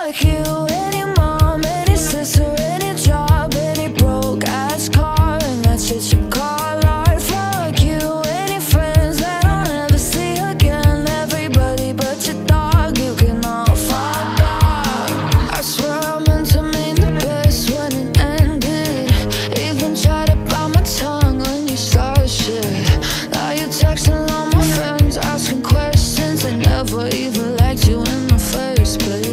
fuck you, any mom, any sister, any job, any broke ass car, and that shit you call art. Fuck you, any friends that I'll never see again, everybody but your dog, you can all fuck off. I swear I meant to mean the best when it ended, even tried to bite my tongue when you started shit. Now you're texting all my friends, asking questions, they never even liked you in the first place.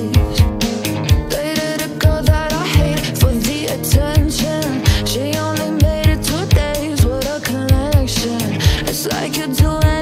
Like you do it.